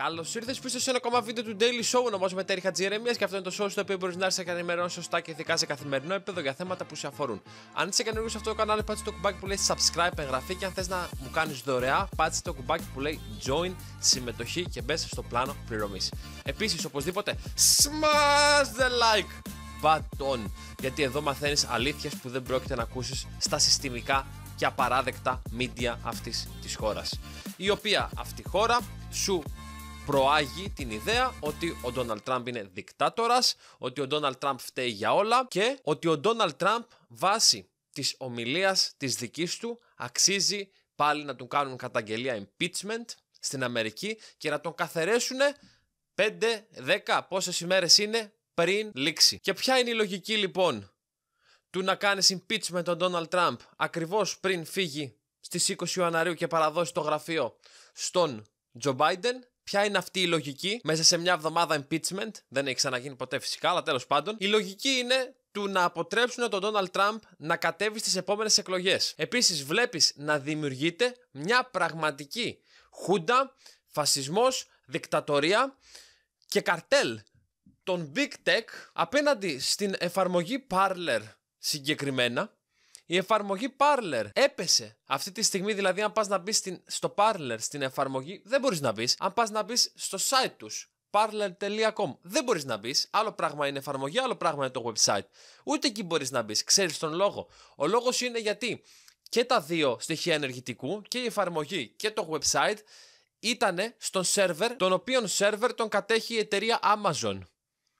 Καλώς ήρθες πίσω σε ένα ακόμα βίντεο του Daily Show. Ονομάζομαι Terry Hatziieremias και αυτό είναι το show στο οποίο μπορείς να έρθεις να ενημερώνεις σωστά και ηθικά σε καθημερινό επίπεδο για θέματα που σε αφορούν. Αν είσαι καινούργιος σε αυτό το κανάλι, πάτσε το κουμπάκι που λέει subscribe, εγγραφή, και αν θες να μου κάνεις δωρεά, πάτσε το κουμπάκι που λέει join, συμμετοχή, και μπες στο πλάνο πληρωμής. Επίσης, οπωσδήποτε, smash the like button, γιατί εδώ μαθαίνεις αλήθειες που δεν πρόκειται να ακούσεις στα συστημικά και απαράδεκτα media αυτής της χώρας. Η οποία αυτή η χώρα σου προάγει την ιδέα ότι ο Donald Trump είναι δικτάτορας, ότι ο Donald Trump φταίει για όλα και ότι ο Donald Trump βάσει της ομιλίας της δικής του αξίζει πάλι να του κάνουν καταγγελία impeachment στην Αμερική και να τον καθαιρέσουν 5-10 πόσες ημέρες είναι πριν λήξει. Και ποια είναι η λογική λοιπόν του να κάνεις impeachment τον Donald Trump ακριβώς πριν φύγει στις 20 Ιανουαρίου και παραδώσει το γραφείο στον Joe Biden? Ποια είναι αυτή η λογική? Μέσα σε μια εβδομάδα impeachment, δεν έχει ξαναγίνει ποτέ φυσικά, αλλά τέλος πάντων, η λογική είναι του να αποτρέψουν τον Donald Trump να κατέβει στις επόμενες εκλογές. Επίσης βλέπεις να δημιουργείται μια πραγματική χούντα, φασισμός, δικτατορία και καρτέλ των Big Tech απέναντι στην εφαρμογή Parler συγκεκριμένα. Η εφαρμογή Parler έπεσε. Αυτή τη στιγμή, δηλαδή, αν πας να μπεις στο Parler, στην εφαρμογή, δεν μπορείς να μπεις. Αν πας να μπεις στο site τους, parler.com, δεν μπορείς να μπεις. Άλλο πράγμα είναι εφαρμογή, άλλο πράγμα είναι το website. Ούτε εκεί μπορείς να μπεις. Ξέρεις τον λόγο? Ο λόγος είναι γιατί και τα δύο στοιχεία ενεργητικού, και η εφαρμογή και το website, ήτανε στον σερβερ, τον οποίον σερβερ τον κατέχει η εταιρεία Amazon,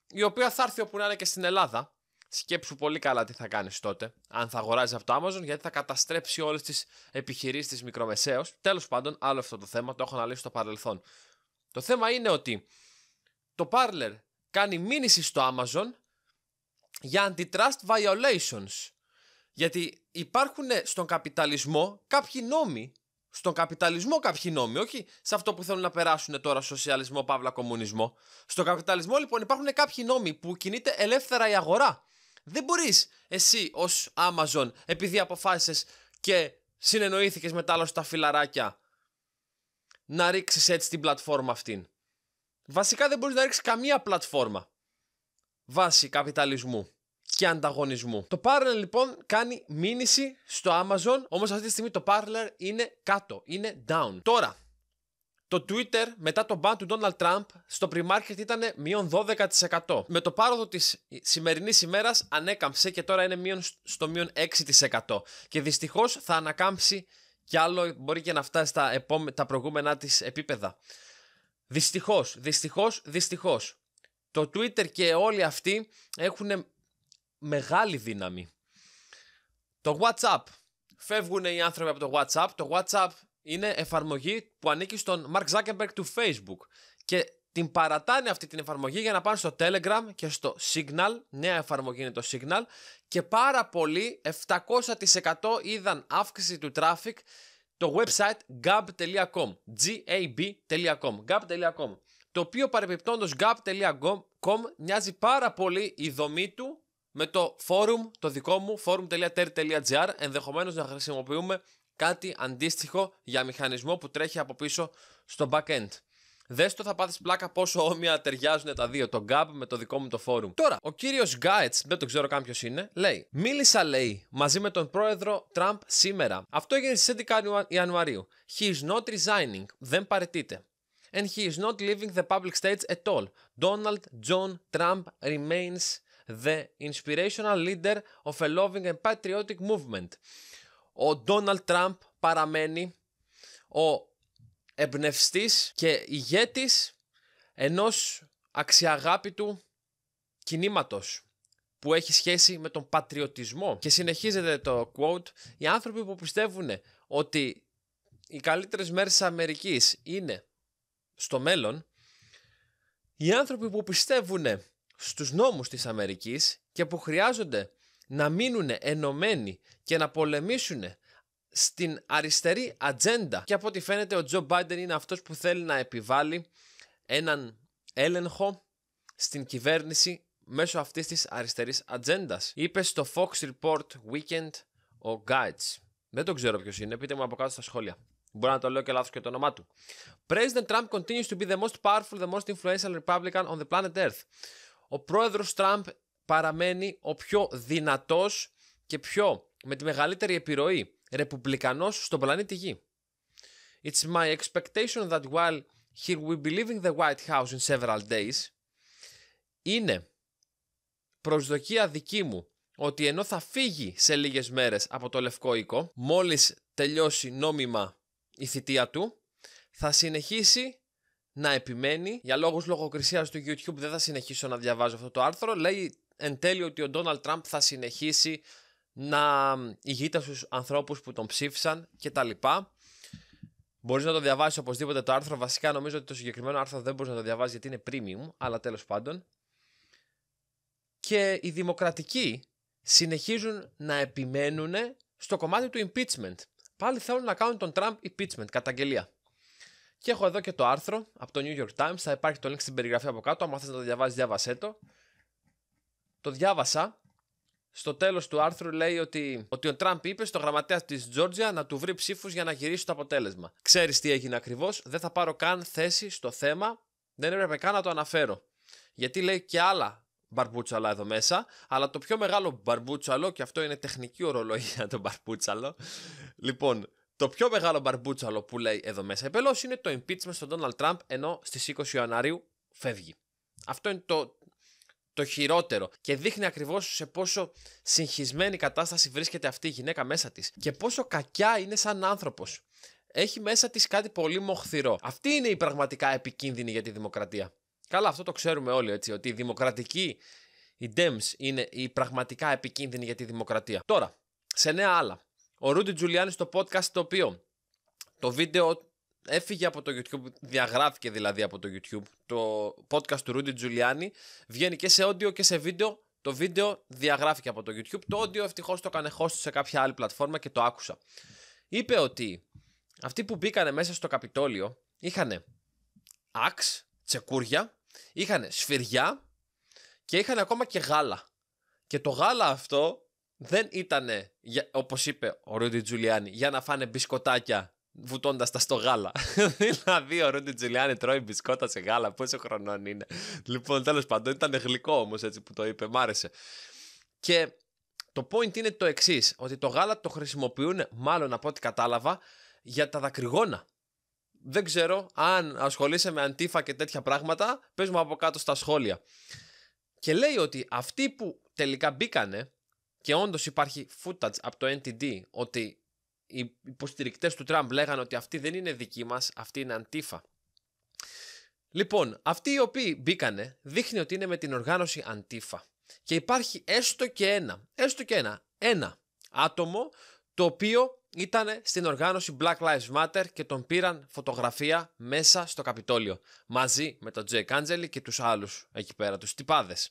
η οποία θα έρθει όπου να είναι και στην Ελλάδα. Σκέψου πολύ καλά τι θα κάνεις τότε, αν θα αγοράζεις από το Amazon, γιατί θα καταστρέψει όλες τις επιχειρήσεις της μικρομεσαίας. Τέλος πάντων, άλλο αυτό το θέμα, το έχω αναλύσει στο παρελθόν. Το θέμα είναι ότι το Parler κάνει μήνυση στο Amazon για antitrust violations. Γιατί υπάρχουν στον καπιταλισμό κάποιοι νόμοι, όχι σε αυτό που θέλουν να περάσουν τώρα, σοσιαλισμό, παύλα, κομμουνισμό. Στον καπιταλισμό λοιπόν υπάρχουν κάποιοι νόμοι που κινείται ελεύθερα η αγορά. Δεν μπορείς εσύ ως Amazon, επειδή αποφάσισες και συνεννοήθηκες με τα άλλα στα φιλαράκια, να ρίξεις έτσι την πλατφόρμα αυτήν. Βασικά δεν μπορείς να ρίξεις καμία πλατφόρμα βάσει καπιταλισμού και ανταγωνισμού. Το Parler λοιπόν κάνει μήνυση στο Amazon, όμως αυτή τη στιγμή το Parler είναι κάτω, είναι down. Τώρα, το Twitter μετά το ban του Donald Trump στο pre-market ήταν μείον 12%. Με το πάροδο της σημερινής ημέρας ανέκαμψε και τώρα είναι στο μείον 6%. Και δυστυχώς θα ανακάμψει κι άλλο, μπορεί και να φτάσει τα προηγούμενα της επίπεδα. Δυστυχώς. Το Twitter και όλοι αυτοί έχουν μεγάλη δύναμη. Το WhatsApp. Φεύγουν οι άνθρωποι από το WhatsApp. Το WhatsApp είναι εφαρμογή που ανήκει στον Mark Zuckerberg του Facebook και την παρατάνε αυτή την εφαρμογή για να πάνε στο Telegram και στο Signal. Νέα εφαρμογή είναι το Signal, και πάρα πολύ, 700% είδαν αύξηση του traffic το website gab.com, το οποίο παρεμπιπτόντως gab.com μοιάζει πάρα πολύ η δομή του με το forum, το δικό μου, forum.ter.gr, ενδεχομένως να χρησιμοποιούμε κάτι αντίστοιχο για μηχανισμό που τρέχει από πίσω στο backend. Δες το, θα πάθεις πλάκα πόσο όμοια ταιριάζουν τα δύο, το gab με το δικό μου το forum. Τώρα, ο κύριος Gaetz, δεν το ξέρω κάποιος είναι, λέει: μίλησα, λέει, μαζί με τον πρόεδρο Τραμπ σήμερα. Αυτό έγινε στις 11 Ιανουαρίου. He is not resigning. Δεν παραιτείται. And he is not leaving the public stage at all. Donald John Trump remains the inspirational leader of a loving and patriotic movement. Ο Ντόναλντ Τραμπ παραμένει ο εμπνευστής και ηγέτης ενός αξιαγάπητου κινήματος που έχει σχέση με τον πατριωτισμό. Και συνεχίζεται το quote: οι άνθρωποι που πιστεύουν ότι οι καλύτερες μέρες της Αμερικής είναι στο μέλλον, οι άνθρωποι που πιστεύουν στους νόμους της Αμερικής και που χρειάζονται να μείνουν ενωμένοι και να πολεμήσουν στην αριστερή ατζέντα. Και από ό,τι φαίνεται ο Τζο Μπάιντεν είναι αυτός που θέλει να επιβάλλει έναν έλεγχο στην κυβέρνηση μέσω αυτής της αριστερής ατζέντας. Είπε στο Fox Report Weekend ο Gaetz. Δεν το ξέρω ποιος είναι, πείτε μου από κάτω στα σχόλια. Μπορεί να το λέω και λάθος και το όνομά του. President Trump continues to be the most powerful, the most influential Republican on the planet Earth. Ο πρόεδρος Τραμπ παραμένει ο πιο δυνατός και πιο με τη μεγαλύτερη επιρροή ρεπουμπλικανός στον πλανήτη Γη. It's my expectation that while he will be leaving the White House in several days, είναι προσδοκία δική μου ότι ενώ θα φύγει σε λίγες μέρες από το Λευκό Οίκο, μόλις τελειώσει νόμιμα η θητεία του, θα συνεχίσει να επιμένει. Για λόγους λογοκρισίας του YouTube δεν θα συνεχίσω να διαβάζω αυτό το άρθρο. Λέει εν τέλει ότι ο Ντόναλντ Τραμπ θα συνεχίσει να ηγείται στους ανθρώπους που τον ψήφισαν κτλ. Μπορείς να το διαβάσεις οπωσδήποτε το άρθρο. Βασικά νομίζω ότι το συγκεκριμένο άρθρο δεν μπορείς να το διαβάζεις γιατί είναι premium, αλλά τέλος πάντων. Και οι δημοκρατικοί συνεχίζουν να επιμένουν στο κομμάτι του impeachment. Πάλι θέλουν να κάνουν τον Τραμπ impeachment, καταγγελία. Και έχω εδώ και το άρθρο από το New York Times. Θα υπάρχει το link στην περιγραφή από κάτω. Αν θες να το διαβάζεις, διάβασέ το. Το διάβασα. Στο τέλος του άρθρου λέει ότι ο Τραμπ είπε στο γραμματέα της Τζόρτζια να του βρει ψήφους για να γυρίσει το αποτέλεσμα. Ξέρεις τι έγινε ακριβώς. Δεν θα πάρω καν θέση στο θέμα. Δεν έπρεπε καν να το αναφέρω. Γιατί λέει και άλλα μπαρμπούτσαλα εδώ μέσα. Αλλά το πιο μεγάλο μπαρμπούτσαλο, και αυτό είναι τεχνική ορολογία το μπαρμπούτσαλο. Λοιπόν, το πιο μεγάλο μπαρμπούτσαλο που λέει εδώ μέσα επελώς είναι το impeachment στον Ντόναλντ Τραμπ, ενώ στις 20 Ιανουαρίου φεύγει. Αυτό είναι το χειρότερο και δείχνει ακριβώς σε πόσο συγχυσμένη κατάσταση βρίσκεται αυτή η γυναίκα μέσα της και πόσο κακιά είναι σαν άνθρωπος. Έχει μέσα της κάτι πολύ μοχθηρό. Αυτή είναι η πραγματικά επικίνδυνη για τη δημοκρατία. Καλά, αυτό το ξέρουμε όλοι, έτσι, ότι οι δημοκρατικοί, οι Dems, είναι οι πραγματικά επικίνδυνοι για τη δημοκρατία. Τώρα, σε νέα άλλα, ο Rudy Giuliani στο podcast, το οποίο το βίντεο έφυγε από το YouTube, διαγράφηκε δηλαδή από το YouTube. Το podcast του Rudy Giuliani βγαίνει και σε audio και σε βίντεο. Το βίντεο διαγράφηκε από το YouTube. Το audio ευτυχώς το έκανε host σε κάποια άλλη πλατφόρμα και το άκουσα. Είπε ότι αυτοί που μπήκανε μέσα στο Καπιτόλιο είχανε αξ, τσεκούρια, είχανε σφυριά και είχανε ακόμα και γάλα. Και το γάλα αυτό δεν ήτανε, όπως είπε ο Rudy Giuliani, για να φάνε μπισκοτάκια βουτώντας τα στο γάλα. Δηλαδή ο Ρούντι Τζουλιάνι τρώει μπισκότα σε γάλα. Πόσο χρονών είναι. Λοιπόν, τέλος πάντων, ήταν γλυκό όμως έτσι που το είπε. Μ' άρεσε. Και το point είναι το εξής, ότι το γάλα το χρησιμοποιούν, μάλλον από ό,τι κατάλαβα, για τα δακρυγόνα. Δεν ξέρω αν ασχολείσαι με αντίφα και τέτοια πράγματα. Πες μου από κάτω στα σχόλια. Και λέει ότι αυτοί που τελικά μπήκανε, και όντως υπάρχει footage από το NTD ότι οι υποστηρικτές του Τραμπ λέγανε ότι αυτοί δεν είναι δικοί μας, αυτοί είναι αντίφα. Λοιπόν, αυτοί οι οποίοι μπήκανε δείχνει ότι είναι με την οργάνωση αντίφα. Και υπάρχει έστω και ένα άτομο το οποίο ήταν στην οργάνωση Black Lives Matter και τον πήραν φωτογραφία μέσα στο Καπιτόλιο. Μαζί με τον Jake Angeli και τους άλλους εκεί πέρα, τους τυπάδες.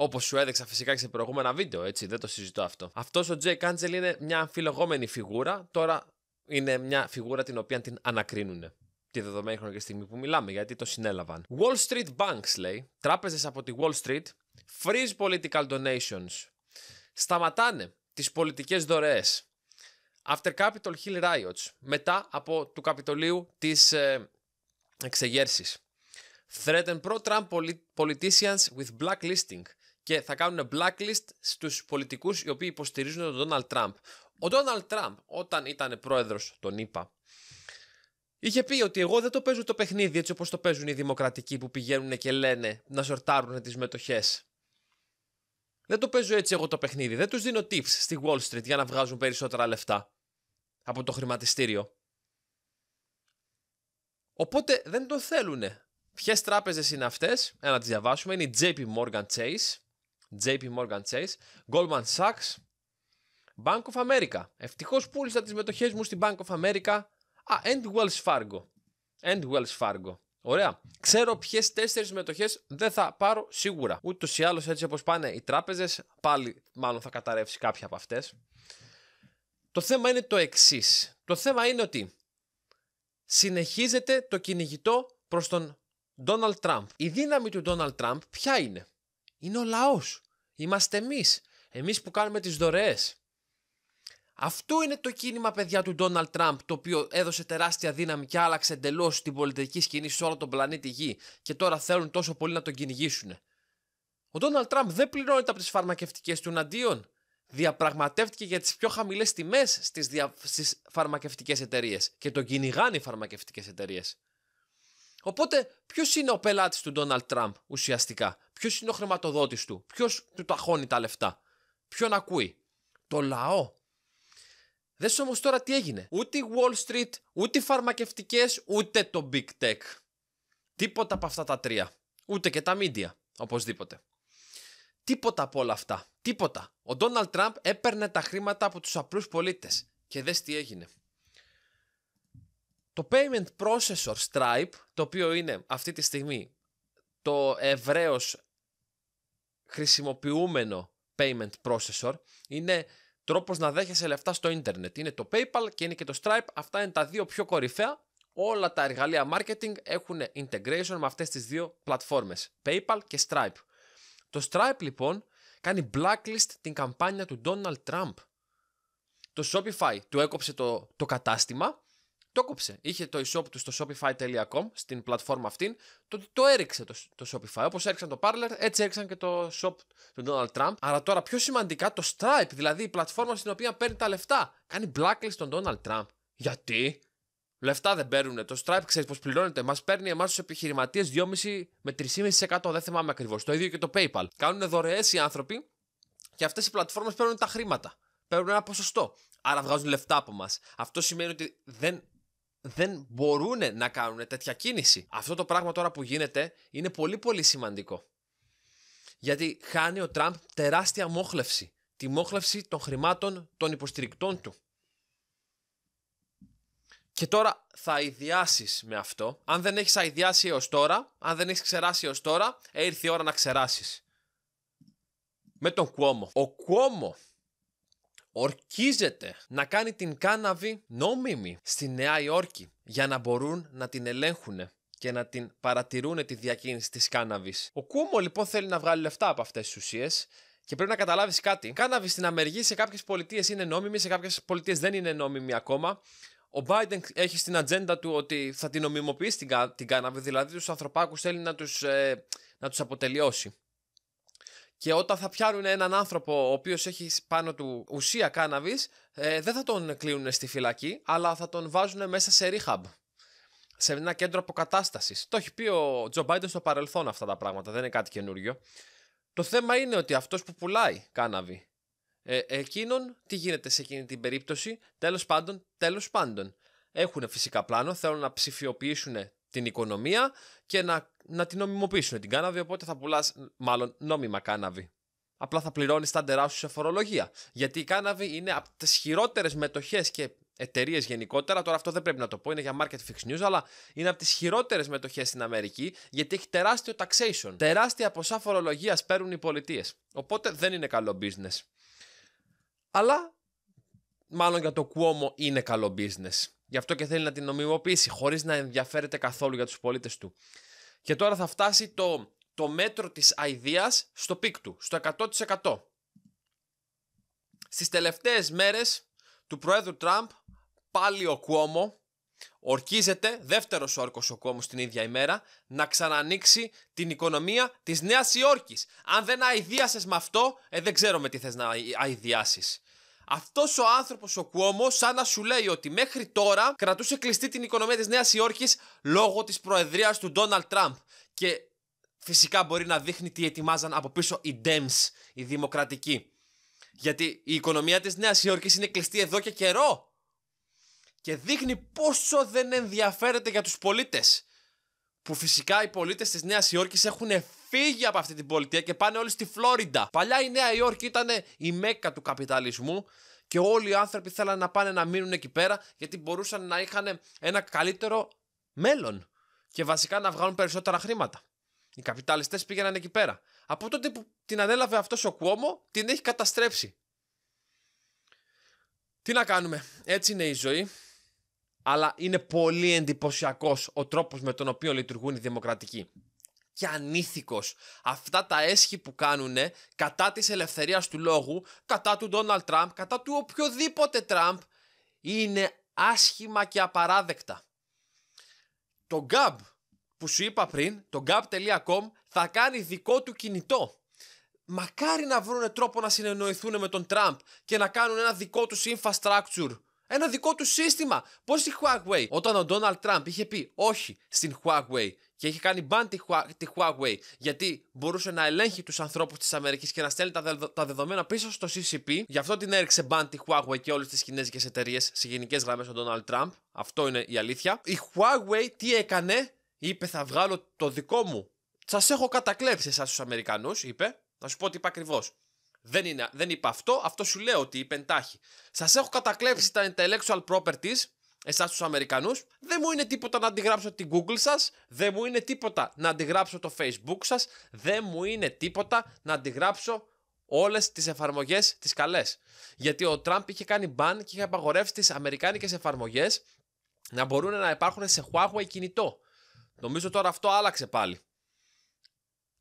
Όπως σου έδειξα φυσικά και σε προηγούμενα βίντεο, έτσι, δεν το συζητώ αυτό. Αυτός ο Jake Angeli είναι μια αμφιλεγόμενη φιγούρα, τώρα είναι μια φιγούρα την οποία την ανακρίνουν τη δεδομένη χρονική στιγμή που μιλάμε, γιατί το συνέλαβαν. Wall Street Banks, λέει, τράπεζες από τη Wall Street, freeze political donations, σταματάνε τις πολιτικές δωρεές, after Capitol Hill riots, μετά από του Καπιτολίου τις εξεγέρσεις. Threaten pro-Trump politicians with blacklisting. Και θα κάνουν blacklist στους πολιτικούς οι οποίοι υποστηρίζουν τον Ντόναλντ Τραμπ. Ο Ντόναλντ Τραμπ, όταν ήταν πρόεδρος τον ΗΠΑ, είχε πει ότι εγώ δεν το παίζω το παιχνίδι έτσι όπως το παίζουν οι δημοκρατικοί που πηγαίνουν και λένε να σορτάρουν τις μετοχές. Δεν το παίζω έτσι εγώ το παιχνίδι. Δεν τους δίνω tips στη Wall Street για να βγάζουν περισσότερα λεφτά από το χρηματιστήριο. Οπότε δεν το θέλουνε. Ποιες τράπεζες είναι αυτές? Να τις διαβάσουμε. Είναι η JP Morgan Chase, Goldman Sachs, Bank of America. Ευτυχώς πούλησα τις μετοχές μου στην Bank of America. And Wells Fargo. Ωραία. Ξέρω ποιες τέσσερις μετοχές δεν θα πάρω σίγουρα. Ούτως ή άλλως έτσι όπως πάνε οι τράπεζες, πάλι μάλλον θα καταρρεύσει κάποια από αυτές. Το θέμα είναι το εξής. Το θέμα είναι ότι συνεχίζεται το κυνηγητό προς τον Donald Trump. Η δύναμη του Donald Trump ποια είναι? Είναι ο λαός. Είμαστε εμείς. Εμείς που κάνουμε τις δωρεές. Αυτό είναι το κίνημα, παιδιά, του Donald Trump, το οποίο έδωσε τεράστια δύναμη και άλλαξε εντελώς την πολιτική σκηνή σε όλο τον πλανήτη Γη και τώρα θέλουν τόσο πολύ να τον κυνηγήσουν. Ο Donald Trump δεν πληρώνεται από τις φαρμακευτικές του εναντίον. Διαπραγματεύτηκε για τις πιο χαμηλές τιμές στις φαρμακευτικές εταιρείες και τον κυνηγάνε οι φαρμακευτικές εταιρείες. Οπότε ποιος είναι ο πελάτης του Donald Trump ουσιαστικά? Ποιος είναι ο χρηματοδότης του? Ποιος του ταχώνει τα λεφτά? Ποιον ακούει? Το λαό. Δες όμως τώρα τι έγινε. Ούτε η Wall Street, ούτε οι φαρμακευτικές, ούτε το Big Tech. Τίποτα από αυτά τα τρία. Ούτε και τα media, οπωσδήποτε. Τίποτα από όλα αυτά. Τίποτα. Ο Donald Trump έπαιρνε τα χρήματα από τους απλούς πολίτες. Και δες τι έγινε. Το payment processor Stripe, το οποίο είναι αυτή τη στιγμή το ευρέως χρησιμοποιούμενο payment processor, είναι τρόπος να δέχεσαι λεφτά στο ίντερνετ. Είναι το PayPal και είναι και το Stripe. Αυτά είναι τα δύο πιο κορυφαία. Όλα τα εργαλεία marketing έχουν integration με αυτές τις δύο πλατφόρμες, PayPal και Stripe. Το Stripe λοιπόν κάνει blacklist την καμπάνια του Donald Trump. Το Shopify του έκοψε το κατάστημα. Το έκοψε. Είχε το e-shop του στο shopify.com, στην πλατφόρμα αυτήν. Το έριξε το Shopify. Όπως έριξαν το Parler, έτσι έριξαν και το shop του Donald Trump. Αλλά τώρα πιο σημαντικά, το Stripe, δηλαδή η πλατφόρμα στην οποία παίρνει τα λεφτά, κάνει blacklist τον Donald Trump. Γιατί? Λεφτά δεν παίρνουνε. Το Stripe, ξέρεις πως πληρώνεται? Μας παίρνει εμάς τους επιχειρηματίες 2,5 με 3,5%. Δεν θυμάμαι ακριβώς. Το ίδιο και το PayPal. Κάνουν δωρεές οι άνθρωποι και αυτές οι πλατφόρμες παίρνουν τα χρήματα. Παίρνουν ένα ποσοστό. Άρα βγάζουν λεφτά από μας. Αυτό σημαίνει ότι δεν μπορούν να κάνουν τέτοια κίνηση. Αυτό το πράγμα τώρα που γίνεται είναι πολύ πολύ σημαντικό. Γιατί χάνει ο Τραμπ τεράστια μόχλευση. Τη μόχλευση των χρημάτων των υποστηρικτών του. Και τώρα θα αηδιάσεις με αυτό. Αν δεν έχεις αηδιάσει έως τώρα, αν δεν έχεις ξεράσει έως τώρα, ήρθε η ώρα να ξεράσεις. Με τον Cuomo. Ο Cuomo ορκίζεται να κάνει την κάναβη νόμιμη στη Νέα Υόρκη για να μπορούν να την ελέγχουν και να την παρατηρούν τη διακίνηση της κάναβης. Ο Cuomo λοιπόν θέλει να βγάλει λεφτά από αυτές τις ουσίες και πρέπει να καταλάβεις κάτι. Η κάναβη στην Αμερική σε κάποιες πολιτείες είναι νόμιμη, σε κάποιες πολιτείες δεν είναι νόμιμη ακόμα. Ο Biden έχει στην ατζέντα του ότι θα την νομιμοποιήσει την κάναβη, δηλαδή τους ανθρωπάκους θέλει να τους αποτελειώσει. Και όταν θα πιάνουν έναν άνθρωπο ο οποίος έχει πάνω του ουσία κάναβης, δεν θα τον κλείνουν στη φυλακή, αλλά θα τον βάζουν μέσα σε rehab, σε ένα κέντρο αποκατάστασης. Το έχει πει ο Joe Biden στο παρελθόν αυτά τα πράγματα, δεν είναι κάτι καινούριο. Το θέμα είναι ότι αυτός που πουλάει κάναβη, εκείνον τι γίνεται σε εκείνη την περίπτωση? Τέλος πάντων, έχουν φυσικά πλάνο, θέλουν να ψηφιοποιήσουν την οικονομία και να την νομιμοποιήσουν την κάναβη, οπότε θα πουλάς μάλλον νόμιμα κάναβη. Απλά θα πληρώνεις τα ντερά σου σε φορολογία. Γιατί η κάναβη είναι από τις χειρότερες μετοχές και εταιρείες γενικότερα. Τώρα αυτό δεν πρέπει να το πω, είναι για market fix news, αλλά είναι από τις χειρότερες μετοχές στην Αμερική, γιατί έχει τεράστιο taxation. Τεράστια ποσά φορολογίας παίρνουν οι πολιτείες. Οπότε δεν είναι καλό business. Αλλά μάλλον για το Cuomo είναι καλό business. Γι' αυτό και θέλει να την νομιμοποιήσει χωρίς να ενδιαφέρεται καθόλου για τους πολίτες του. Και τώρα θα φτάσει το μέτρο της αηδείας στο πικ του, στο 100%. Στις τελευταίες μέρες του Προέδρου Τραμπ, πάλι ο Cuomo ορκίζεται, δεύτερος όρκος ο Cuomo στην ίδια ημέρα, να ξανανοίξει την οικονομία της Νέας Υόρκης. Αν δεν αηδίασες με αυτό, δεν ξέρω με τι θες να αηδιάσεις. Αυτός ο άνθρωπος ο Cuomo σαν να σου λέει ότι μέχρι τώρα κρατούσε κλειστή την οικονομία της Νέας Υόρκης λόγω της προεδρίας του Donald Trump. Και φυσικά μπορεί να δείχνει τι ετοιμάζαν από πίσω οι Dems, οι δημοκρατικοί. Γιατί η οικονομία της Νέας Υόρκης είναι κλειστή εδώ και καιρό. Και δείχνει πόσο δεν ενδιαφέρεται για τους πολίτες. Που φυσικά οι πολίτες της Νέας Υόρκης έχουν φύγει από αυτή την πολιτεία και πάνε όλοι στη Φλόριντα. Παλιά η Νέα Υόρκη ήταν η μέκα του καπιταλισμού και όλοι οι άνθρωποι θέλαν να πάνε να μείνουν εκεί πέρα γιατί μπορούσαν να είχαν ένα καλύτερο μέλλον και βασικά να βγάλουν περισσότερα χρήματα. Οι καπιταλιστές πήγαιναν εκεί πέρα. Από τότε που την ανέλαβε αυτός ο Cuomo, την έχει καταστρέψει. Τι να κάνουμε, έτσι είναι η ζωή. Αλλά είναι πολύ εντυπωσιακός ο τρόπος με τον οποίο λειτουργούν οι δημοκρατικοί. και ανήθικος. Αυτά τα έσχη που κάνουν κατά της ελευθερίας του λόγου, κατά του Donald Trump, κατά του οποιοδήποτε Trump, είναι άσχημα και απαράδεκτα. Το Gab που σου είπα πριν, το gab.com, θα κάνει δικό του κινητό. Μακάρι να βρουν τρόπο να συνεννοηθούν με τον Τραμπ και να κάνουν ένα δικό τους infrastructure, ένα δικό του σύστημα. Πώς η Huawei, όταν ο Ντόναλντ Τραμπ είχε πει όχι στην Huawei και είχε κάνει ban τη Huawei γιατί μπορούσε να ελέγχει τους ανθρώπους της Αμερικής και να στέλνει τα δεδομένα πίσω στο CCP, γι' αυτό την έριξε ban τη Huawei και όλες τις κινέζικες εταιρείες σε γενικές γραμμές ο Ντόναλντ Τραμπ. Αυτό είναι η αλήθεια. Η Huawei τι έκανε? Είπε, θα βγάλω το δικό μου. Σας έχω κατακλέψει εσάς τους Αμερικανούς, είπε. Να σου πω τι είπα ακριβώς. Δεν είπα αυτό, αυτό σου λέω ότι είπε εντάχει. Σας έχω κατακλέψει τα intellectual properties, εσάς τους Αμερικανούς. Δεν μου είναι τίποτα να αντιγράψω την Google σας. Δεν μου είναι τίποτα να αντιγράψω το Facebook σας. Δεν μου είναι τίποτα να αντιγράψω όλες τις εφαρμογές τις καλές. Γιατί ο Τραμπ είχε κάνει ban και είχε απαγορεύσει τις αμερικάνικες εφαρμογές να μπορούν να υπάρχουν σε Huawei κινητό. Νομίζω τώρα αυτό άλλαξε πάλι.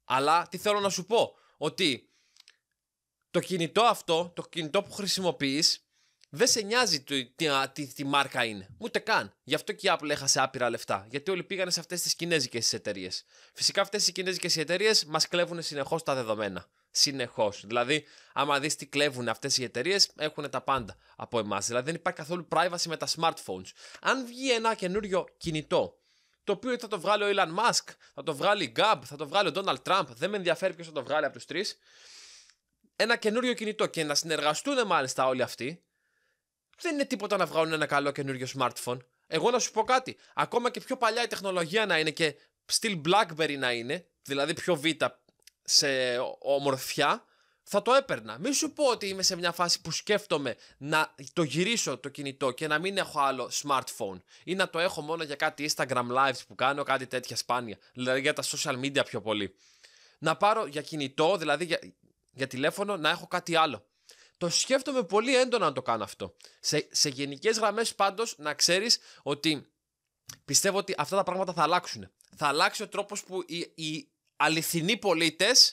Αλλά τι θέλω να σου πω? Ότι το κινητό αυτό, το κινητό που χρησιμοποιείς, δεν σε νοιάζει τι μάρκα είναι, ούτε καν. Γι' αυτό και η Apple έχασε άπειρα λεφτά, γιατί όλοι πήγανε σε αυτές τις κινέζικες εταιρείες. Φυσικά αυτές οι κινέζικες εταιρείες μας κλέβουν συνεχώς τα δεδομένα. Συνεχώς. Δηλαδή, άμα δεις τι κλέβουν αυτές οι εταιρείες, έχουν τα πάντα από εμάς. Δηλαδή, δεν υπάρχει καθόλου privacy με τα smartphones. Αν βγει ένα καινούριο κινητό, το οποίο θα το βγάλει ο Elon Musk, θα το βγάλει η Gab, θα το βγάλει ο Donald Trump, δεν με ενδιαφέρει ποιος θα το βγάλει από τους τρεις, ένα καινούριο κινητό, και να συνεργαστούν μάλιστα όλοι αυτοί, δεν είναι τίποτα να βγάλουν ένα καλό καινούριο smartphone. Εγώ να σου πω κάτι, ακόμα και πιο παλιά η τεχνολογία να είναι και still BlackBerry να είναι, δηλαδή πιο βίτα σε ομορφιά, θα το έπαιρνα. Μην σου πω ότι είμαι σε μια φάση που σκέφτομαι να το γυρίσω το κινητό και να μην έχω άλλο smartphone ή να το έχω μόνο για κάτι Instagram lives που κάνω, κάτι τέτοια σπάνια, δηλαδή για τα social media πιο πολύ. Να πάρω για κινητό, δηλαδή για τηλέφωνο, να έχω κάτι άλλο. Το σκέφτομαι πολύ έντονα να το κάνω αυτό. Σε γενικές γραμμές πάντως να ξέρεις ότι πιστεύω ότι αυτά τα πράγματα θα αλλάξουν. Θα αλλάξει ο τρόπος που οι αληθινοί πολίτες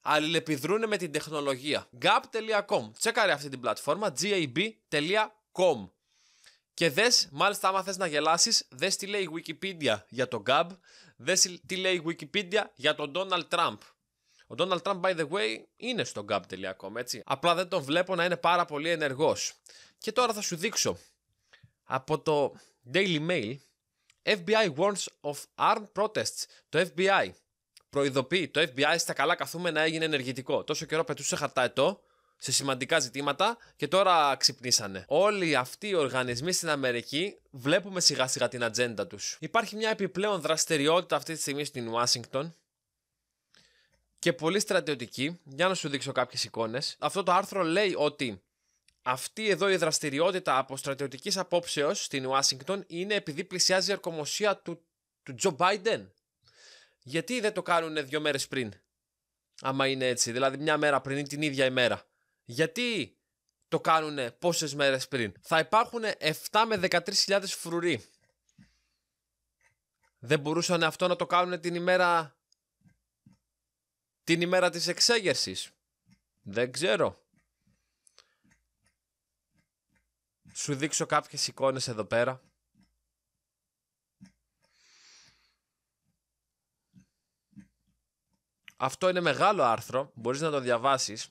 αλληλεπιδρούν με την τεχνολογία. Gab.com. Τσέκαρε αυτή την πλατφόρμα gab.com και δες, μάλιστα άμα θες να γελάσεις, δες τι λέει η Wikipedia για τον Gab, δες τι λέει η Wikipedia για τον Donald Trump. Ο Donald Trump, by the way, είναι στο gab.com, έτσι. Απλά δεν τον βλέπω να είναι πάρα πολύ ενεργός. Και τώρα θα σου δείξω από το Daily Mail. FBI warns of armed protests. Το FBI προειδοποιεί, το FBI στα καλά καθούμενα έγινε ενεργητικό. Τόσο καιρό πετούσε χαρταετό σε σημαντικά ζητήματα και τώρα ξυπνήσανε. Όλοι αυτοί οι οργανισμοί στην Αμερική βλέπουμε σιγά σιγά την ατζέντα τους. Υπάρχει μια επιπλέον δραστηριότητα αυτή τη στιγμή στην Ουάσιγκτον και πολύ στρατιωτική. Για να σου δείξω κάποιες εικόνες. Αυτό το άρθρο λέει ότι αυτή εδώ η δραστηριότητα από στρατιωτικής απόψεως στην Ουάσιγκτον είναι επειδή πλησιάζει η ορκομοσία του Τζο Μπάιντεν. Γιατί δεν το κάνουν 2 μέρες πριν, άμα είναι έτσι, δηλαδή 1 μέρα πριν ή την ίδια ημέρα? Γιατί το κάνουν πόσες μέρες πριν? Θα υπάρχουν 7 με 13.000 φρουροί. Δεν μπορούσαν αυτό να το κάνουν την ημέρα της εξέγερσης? Δεν ξέρω. Σου δείξω κάποιες εικόνες εδώ πέρα. Αυτό είναι μεγάλο άρθρο, μπορείς να το διαβάσεις.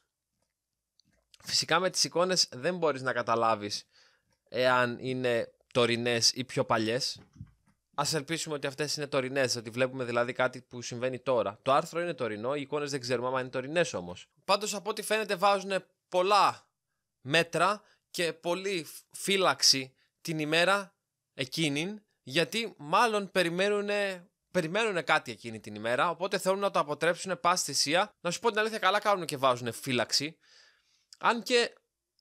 Φυσικά με τις εικόνες δεν μπορείς να καταλάβεις εάν είναι τωρινές ή πιο παλιές. Ας ελπίσουμε ότι αυτές είναι τωρινές, ότι βλέπουμε δηλαδή κάτι που συμβαίνει τώρα. Το άρθρο είναι τωρινό, οι εικόνες δεν ξέρουμε αν είναι τωρινές όμως. Πάντως από ό,τι φαίνεται βάζουν πολλά μέτρα και πολλή φύλαξη την ημέρα εκείνη, γιατί μάλλον περιμένουν κάτι εκείνη την ημέρα, οπότε θέλουν να το αποτρέψουν πάση θυσία. Να σου πω την αλήθεια, καλά κάνουν και βάζουν φύλαξη. Αν και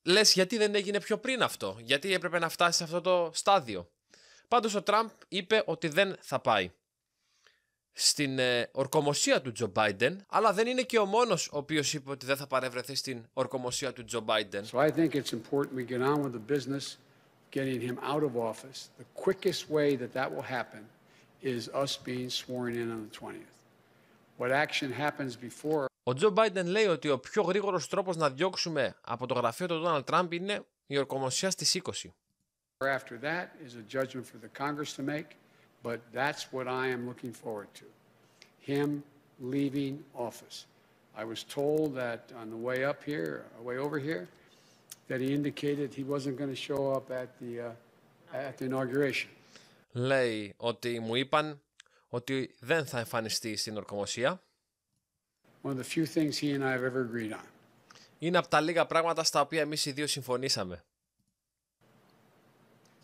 λες, γιατί δεν έγινε πιο πριν αυτό, γιατί έπρεπε να φτάσει σε αυτό το στάδιο? Πάντως ο Τραμπ είπε ότι δεν θα πάει στην ορκομοσία του Τζο Μπάιντεν, αλλά δεν είναι και ο μόνος ο οποίος είπε ότι δεν θα παρευρεθεί στην ορκομοσία του Τζο Μπάιντεν. So I think it's important we get on with the business, getting him out of office. The quickest way that will happen is us being sworn in on the 20th. What action happens before... Ο Τζο Μπάιντεν λέει ότι ο πιο γρήγορος τρόπος να διώξουμε από το γραφείο του Ντόναλντ Τραμπ είναι η ορκομοσία στις 20. After that is a judgment for the Congress to make, but that's what I am looking forward to. Him leaving office. I was told that on the way up here, way over here, that he indicated he wasn't going to show up at the inauguration. Λέει ότι μου είπαν ότι δεν θα εμφανιστεί στην ορκομοσία. One of the few things he and I have ever agreed on. Είναι από τα λίγα πράγματα στα οποία εμείς οι δύο συμφωνήσαμε.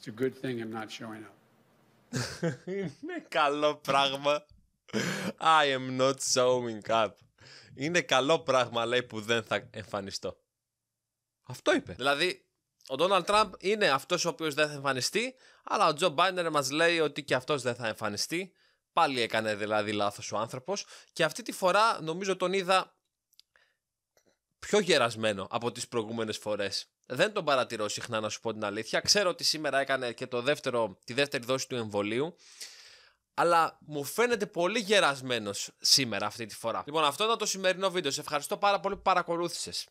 It's a good thing I'm not showing up. Είναι καλό πράγμα. I am not showing up. Είναι καλό πράγμα, λέει, που δεν θα εμφανιστώ. Αυτό είπε. Δηλαδή, ο Ντόναλντ Τραμπ είναι αυτός ο οποίος δεν θα εμφανιστεί, αλλά ο Τζο Μπάιντεν μας λέει ότι και αυτός δεν θα εμφανιστεί. Πάλι έκανε δηλαδή λάθος ο άνθρωπος, και αυτή τη φορά νομίζω τον είδα πιο γερασμένο από τις προηγούμενες φορές. Δεν τον παρατηρώ συχνά, να σου πω την αλήθεια. Ξέρω ότι σήμερα έκανε και τη δεύτερη δόση του εμβολίου, αλλά μου φαίνεται πολύ γερασμένος σήμερα αυτή τη φορά. Λοιπόν, αυτό ήταν το σημερινό βίντεο. Σε ευχαριστώ πάρα πολύ που παρακολούθησες.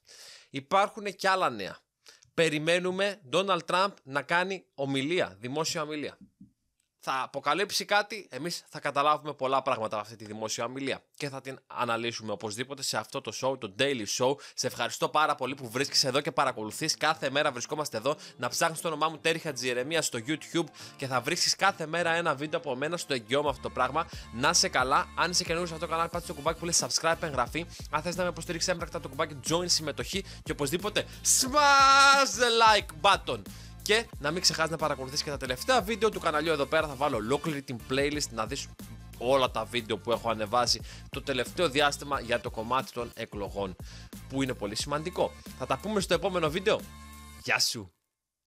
Υπάρχουν και άλλα νέα. Περιμένουμε Ντόναλντ Τραμπ να κάνει ομιλία, δημόσια ομιλία. Θα αποκαλύψει κάτι, εμείς θα καταλάβουμε πολλά πράγματα από αυτή τη δημόσια ομιλία και θα την αναλύσουμε οπωσδήποτε σε αυτό το show, το Daily Show. Σε ευχαριστώ πάρα πολύ που βρίσκεσαι εδώ και παρακολουθείς. Κάθε μέρα βρισκόμαστε εδώ. Να ψάχνεις το όνομά μου, Terry Hatziieremias, στο YouTube, και θα βρίσκεις κάθε μέρα ένα βίντεο από μένα. Στο εγγυώμαι αυτό το πράγμα. Να είσαι καλά. Αν είσαι καινούριο σε αυτό το κανάλι, πάτσε το κουμπάκι που λέει subscribe, εγγραφή. Αν θες να με υποστηρίξεις έμπρακτα, το κουμπάκι join, συμμετοχή, και οπωσδήποτε smash the like button. Και να μην ξεχάσεις να παρακολουθείς και τα τελευταία βίντεο του καναλιού εδώ πέρα. Θα βάλω ολόκληρη την playlist να δεις όλα τα βίντεο που έχω ανεβάσει το τελευταίο διάστημα για το κομμάτι των εκλογών, που είναι πολύ σημαντικό. Θα τα πούμε στο επόμενο βίντεο. Γεια σου!